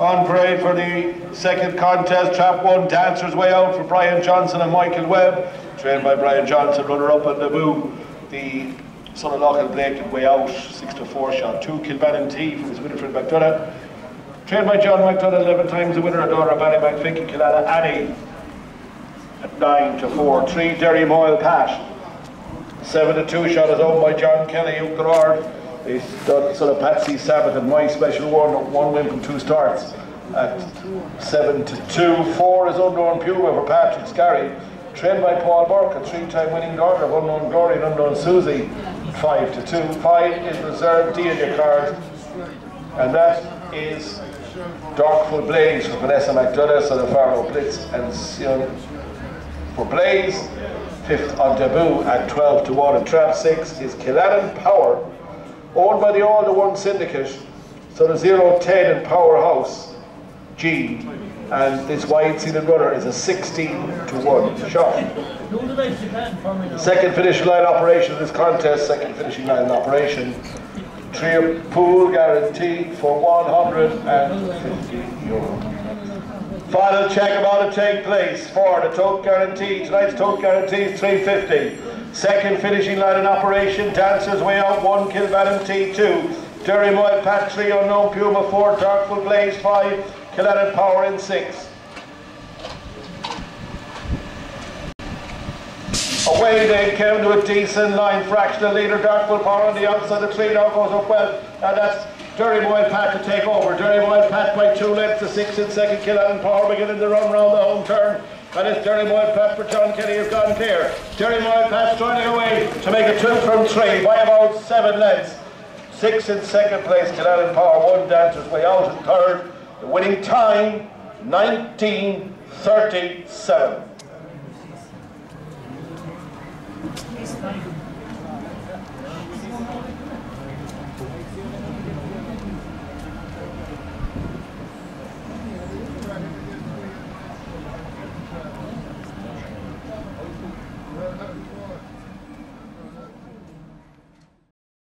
On parade for the second contest, Trap 1 Dancer's Way Out for Brian Johnson and Michael Webb, trained by Brian Johnson, runner-up on the move. The son of Lachan Blayton, Way Out, 6-4 shot 2. Kilbarron T from his winner Fred McDonough, trained by John McDonough, 11 times the winner, a daughter of Annie McDonough, and Kilala Annie at 9-4. 3 Derrymoyle Pat, 7-2 shot is owned by John Kelly, the son of Patsy Sabbath and my special one win from 2 starts at 7-2. 4 is Unknown Puma for Patrick Scarry, trained by Paul Burke, a 3-time winning daughter of Unknown Glory and Unknown Susie, 5-2. 5 is Reserve D in your card, and that is Darkfoot Blaze for Vanessa McDonough, son of Farrow Blitz and Sion for Blaze. 5th on debut at 12-1, and Trap 6 is Killanan Power, owned by the All to One Syndicate, so the 0-10 and Powerhouse G, and this wide-seated runner is a 16-1 shot. Second finishing line operation of this contest, trio pool guarantee for €150. Final check about to take place for the tote guarantee. Tonight's tote guarantee is €350. Second finishing line in operation, Dancer's Way Out 1, Kilbarron T 2, Derrymoyle Pat 3, Unknown Puma 4, Darkfoot Blaze 5, Killanan Power in 6. Away they came to a decent line, fractional leader Darkfoot Power on the outside, the 3 now goes up well, and that's Derrymoyle Pat to take over. Derrymoyle Pat by 2 lengths to 6 in second. Killanan Power beginning to run round the home turn. And it's Derrymoyle Pat for John Kenny who's gone clear. Derrymoyle Pat turning away to make a 2 from 3 by about 7 lengths. 6 in second place. Killanan Power 1, Dancer's Way Out in third. The winning time 19:37.